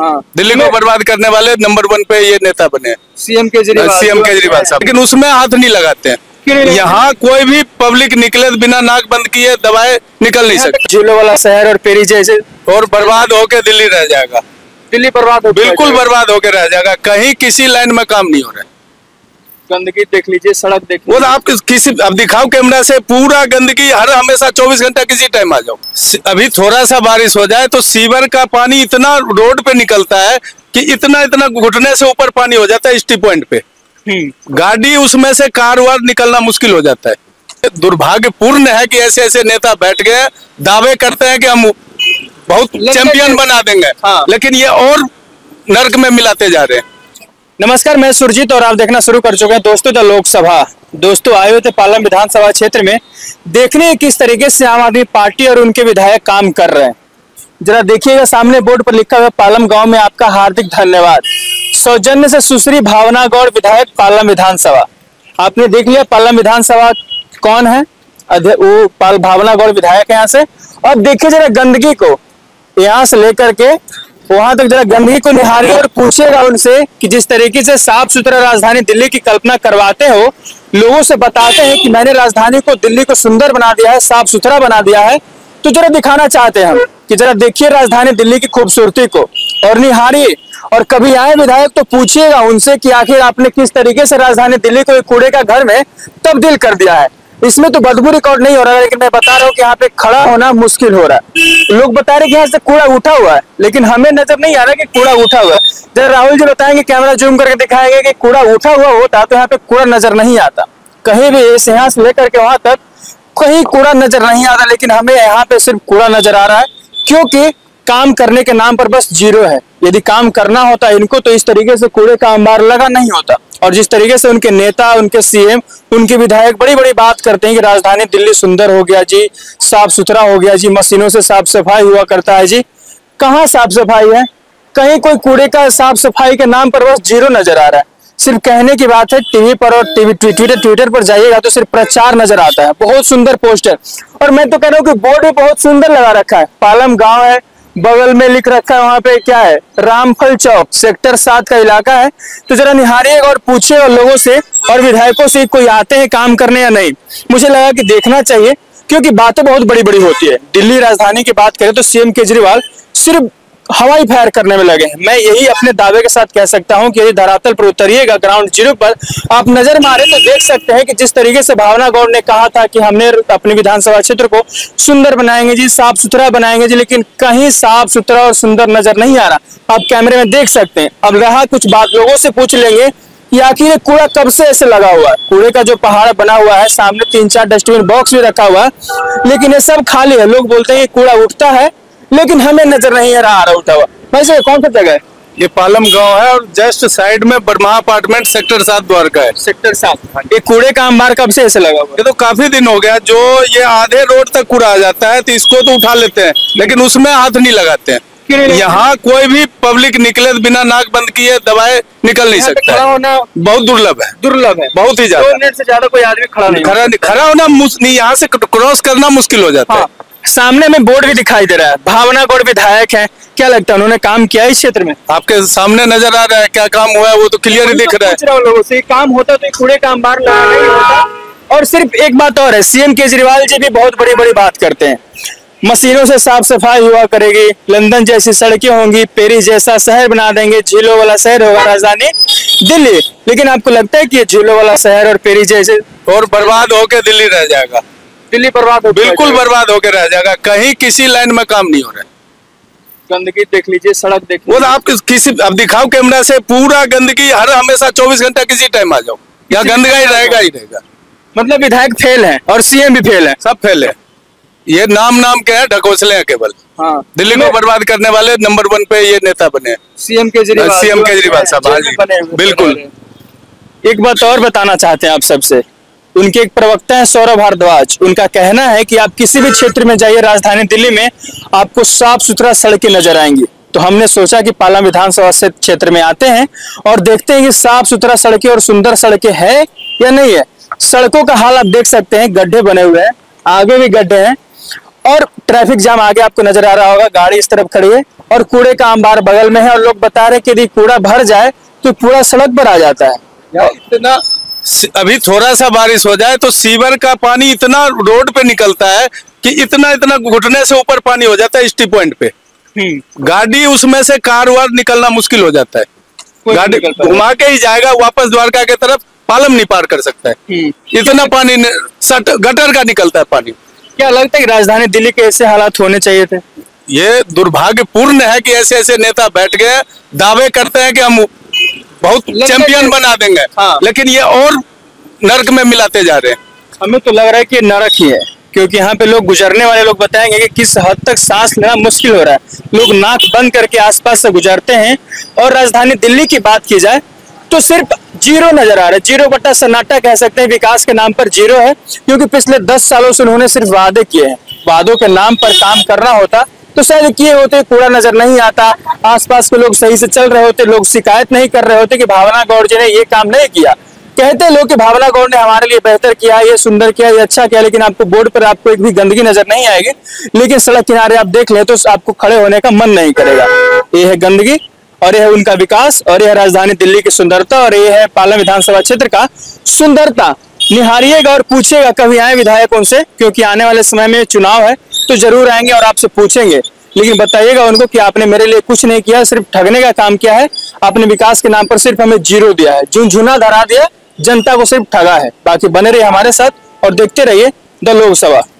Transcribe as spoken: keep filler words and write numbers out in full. हाँ। दिल्ली को बर्बाद करने वाले नंबर वन पे ये नेता बने सीएम केजरीवाल सीएम केजरीवाल साहब, लेकिन उसमें हाथ नहीं लगाते हैं। यहाँ कोई भी पब्लिक निकले बिना नाक बंद किए दबाए निकल नहीं सकते। झूले वाला शहर और पेरी जैसे और बर्बाद होके दिल्ली रह जाएगा। दिल्ली बर्बाद हो बिल्कुल बर्बाद होके रह जाएगा। कहीं किसी लाइन में काम नहीं हो रहा है। गंदगी देख लीजिए, सड़क देख लीजिए। वो आप किसी अब दिखाओ कैमरा से पूरा गंदगी हर हमेशा चौबीस घंटा किसी टाइम आ जाओ। अभी थोड़ा सा बारिश हो जाए तो सीवर का पानी इतना रोड पे निकलता है कि इतना इतना घुटने से ऊपर पानी हो जाता है एस टी पॉइंट पे। गाड़ी उसमें से कार वार निकलना मुश्किल हो जाता है। दुर्भाग्यपूर्ण है कि ऐसे ऐसे नेता बैठ गए दावे करते हैं कि हम बहुत चैंपियन बना देंगे, लेकिन ये और नर्क में मिलाते जा रहे हैं। नमस्कार, मैं सुरजीत और आप देखना शुरू कर चुके हैं दोस्तों द लोकसभा। दोस्तों आए हुए थे पालम विधानसभा क्षेत्र में देखने किस तरीके से आम आदमी पार्टी और उनके विधायक काम कर रहे हैं। जरा देखिएगा, सामने बोर्ड पर लिखा हुआ पालम गांव में आपका हार्दिक धन्यवाद। सौजन्य से सुश्री भावना गौर, विधायक पालम विधानसभा। आपने देख लिया पालम विधानसभा कौन है, वो पाल भावना गौर विधायक है यहाँ से। और देखिए जरा गंदगी को यहाँ से लेकर के वहां तक, जरा गंदगी को निहारिए और पूछेगा उनसे कि जिस तरीके से साफ सुथरा राजधानी दिल्ली की कल्पना करवाते हो, लोगों से बताते हैं कि मैंने राजधानी को दिल्ली को सुंदर बना दिया है, साफ सुथरा बना दिया है। तो जरा दिखाना चाहते हैं हम कि जरा देखिए राजधानी दिल्ली की खूबसूरती को और निहारिए। और कभी आए विधायक तो पूछिएगा उनसे कि आखिर आपने किस तरीके से राजधानी दिल्ली को एक कूड़े का घर में तब्दील कर दिया है। इसमें तो बदबू रिकॉर्ड नहीं हो रहा है, लेकिन मैं बता रहा हूँ कि यहाँ पे खड़ा होना मुश्किल हो रहा है। लोग बता रहे कि यहाँ से कूड़ा उठा हुआ है, लेकिन हमें नजर नहीं आ रहा कि कूड़ा उठा हुआ है। जरा राहुल जी बताएंगे, कैमरा जूम करके दिखाएंगे कि कूड़ा उठा हुआ होता तो यहाँ पे कूड़ा नजर नहीं आता। कहीं भी यहाँ से लेकर के वहां तक कहीं कूड़ा नजर नहीं आता, लेकिन हमें यहाँ पे सिर्फ कूड़ा नजर आ रहा है, क्योंकि काम करने के नाम पर बस जीरो है। यदि काम करना होता इनको तो इस तरीके से कूड़े का अंबार लगा नहीं होता। और जिस तरीके से उनके नेता, उनके सीएम, उनके विधायक बड़ी बड़ी बात करते हैं कि राजधानी दिल्ली सुंदर हो गया जी, साफ सुथरा हो गया जी, मशीनों से साफ सफाई हुआ करता है जी। कहाँ साफ सफाई है? कहीं कोई कूड़े का साफ सफाई के नाम पर बस जीरो नजर आ रहा है। सिर्फ कहने की बात है। टीवी पर और टीवी ट्विटर ट्विटर पर जाइएगा तो सिर्फ प्रचार नजर आता है, बहुत सुंदर पोस्टर। और मैं तो कह रहा हूँ कि बोर्ड भी बहुत सुंदर लगा रखा है। पालम गाँव है, बगल में लिख रखा है वहाँ पे क्या है, रामफल चौक, सेक्टर सात का इलाका है। तो जरा निहारिएगा और पूछिएगा लोगों से और विधायकों से कोई आते हैं काम करने या नहीं। मुझे लगा कि देखना चाहिए, क्योंकि बातें बहुत बड़ी बड़ी होती है। दिल्ली राजधानी की बात करें तो सीएम केजरीवाल सिर्फ हवाई फायर करने में लगे हैं। मैं यही अपने दावे के साथ कह सकता हूं कि यदि धरातल पर उतरिएगा, ग्राउंड जीरो पर आप नजर मारे तो देख सकते हैं कि जिस तरीके से भावना गौर ने कहा था कि हमने अपने विधानसभा क्षेत्र को सुंदर बनाएंगे जी, साफ सुथरा बनाएंगे जी, लेकिन कहीं साफ सुथरा और सुंदर नजर नहीं आ रहा। आप कैमरे में देख सकते हैं। अब रहा कुछ बात लोगों से पूछ लेंगे कि आखिर कूड़ा कब से ऐसे लगा हुआ है। कूड़े का जो पहाड़ बना हुआ है, सामने तीन चार डस्टबिन बॉक्स भी रखा हुआ है, लेकिन ये सब खाली है। लोग बोलते हैं कूड़ा उठता है, लेकिन हमें नजर नहीं आ रहा उठा हुआ। भाई साहब कौन सा जगह है? ये पालम गांव है और जस्ट साइड में बर्मा अपार्टमेंट सेक्टर सात द्वारका है। सेक्टर सात। ये कूड़े का अंबार कब से ऐसे लगा हुआ? ये तो काफी दिन हो गया। जो ये आधे रोड तक कूड़ा आ जाता है तो इसको तो उठा लेते हैं, लेकिन उसमें हाथ नहीं लगाते हैं। यहाँ कोई भी पब्लिक निकले बिना नाक बंद किए दबाए निकल नहीं सकता। खड़ा होना बहुत दुर्लभ है, दुर्लभ है बहुत ही ज्यादा। मिनट से ज्यादा कोई आदमी खड़ा नहीं, खड़ा खड़ा होना नहीं, यहाँ से क्रॉस करना मुश्किल हो जाता है। सामने में बोर्ड भी दिखाई दे रहा है, भावना गौर विधायक हैं। क्या लगता है उन्होंने काम किया इस क्षेत्र में? आपके सामने नजर आ रहा है क्या काम हुआ है, वो तो क्लियर ही दिख रहा है। पूछ रहा हूं लोगों से, काम होता तो कूड़े का अंबार लगा नहीं होता। और सिर्फ एक बात और है, सीएम केजरीवाल जी भी बहुत बड़ी बड़ी बात करते हैं, मशीनों से साफ सफाई हुआ करेगी, लंदन जैसी सड़कें होंगी, पेरिस जैसा शहर बना देंगे, झीलों वाला शहर होगा राजधानी दिल्ली। लेकिन आपको लगता है कि ये झीलों वाला शहर और पेरिस जैसे और बर्बाद होकर दिल्ली रह जाएगा? दिल्ली बर्बाद हो बिल्कुल बर्बाद होकर रह जाएगा। कहीं किसी लाइन में काम नहीं हो रहा है। गंदगी देख लीजिए, सड़क देख लीजिए। वो आप किसी अब दिखाओ कैमरा से पूरा गंदगी हर हमेशा चौबीस घंटा किसी टाइम आ जाओ, यहाँ गंदगी ही रहेगा ही रहेगा। मतलब विधायक फेल है और सीएम भी फेल है, सब फेल है। ये नाम नाम के है, ढकोसले हैं केवल। हाँ। दिल्ली को बर्बाद करने वाले नंबर वन पे ये नेता बने सीएम केजरीवाल सीएम केजरीवाल साहब। बिल्कुल। एक बात और बताना चाहते हैं आप सबसे, उनके एक प्रवक्ता है सौरभ भारद्वाज, उनका कहना है कि आप किसी भी क्षेत्र में जाइए राजधानी दिल्ली में, आपको साफ सुथरा सड़कें नजर आएंगी। तो हमने सोचा कि पालम विधानसभा क्षेत्र में आते हैं और देखते हैं कि साफ सुथरा सड़कें और सुंदर सड़कें है या नहीं है। सड़कों का हाल आप देख सकते हैं, गड्ढे बने हुए हैं, आगे भी गड्ढे हैं। और ट्रैफिक जाम आगे आपको नजर आ रहा होगा, गाड़ी इस तरफ खड़ी है और कूड़े का अंबार बगल में है और लोग बता रहे हैं कि यदि कूड़ा भर जाए तो पूरा सड़क पर आ जाता है। यार इतना अभी थोड़ा सा बारिश हो जाए तो सीवर का पानी इतना रोड पे निकलता है कि इतना इतना घुटने से ऊपर पानी हो जाता है एस टी पॉइंट पे, गाड़ी उसमें से कार वार निकलना मुश्किल हो जाता है, गाड़ी घुमा के ही जाएगा वापस द्वारका के तरफ, पालम नहीं पार कर सकता है, इतना पानी गटर का निकलता है पानी। क्या लगता है कि राजधानी दिल्ली के ऐसे हालात होने चाहिए थे? ये दुर्भाग्यपूर्ण है कि ऐसे ऐसे नेता बैठ गए, दावे करते हैं कि हम बहुत चैंपियन बना देंगे, हाँ। लेकिन ये और नरक में मिलाते जा रहे हैं। हमें तो लग रहा है कि नरक ही है, क्योंकि यहाँ पे लोग गुजरने वाले लोग बताएंगे कि किस हद तक सांस लेना मुश्किल हो रहा है, लोग नाक बंद करके आसपास से गुजरते हैं। और राजधानी दिल्ली की बात की जाए तो सिर्फ जीरो नजर आ रहा है, जीरो बट्टा सन्नाटा कह सकते हैं, विकास के नाम पर जीरो है, क्योंकि पिछले दस सालों से उन्होंने सिर्फ वादे किए हैं, वादों के नाम पर काम करना होता तो शायद किए होते, कूड़ा नजर नहीं आता, आसपास के लोग सही से चल रहे होते, लोग शिकायत नहीं कर रहे होते कि भावना गौर जी ने ये काम नहीं किया। कहते लोग कि भावना गौर ने हमारे लिए बेहतर किया, ये सुंदर किया, ये अच्छा किया, लेकिन आपको बोर्ड पर आपको एक भी गंदगी नजर नहीं आएगी, लेकिन सड़क किनारे आप देख ले तो आपको खड़े होने का मन नहीं करेगा। ये है गंदगी और यह है उनका विकास और यह है राजधानी दिल्ली की सुंदरता और यह है पालम विधानसभा क्षेत्र का सुंदरता। निहारिएगा और पूछिएगा, कभी आए विधायक उनसे, क्योंकि आने वाले समय में चुनाव है तो जरूर आएंगे और आपसे पूछेंगे, लेकिन बताइएगा उनको कि आपने मेरे लिए कुछ नहीं किया, सिर्फ ठगने का काम किया है, आपने विकास के नाम पर सिर्फ हमें जीरो दिया है, झुनझुना धरा दिया, जनता को सिर्फ ठगा है। बाकी बने रहिए हमारे साथ और देखते रहिए द लोक सभा।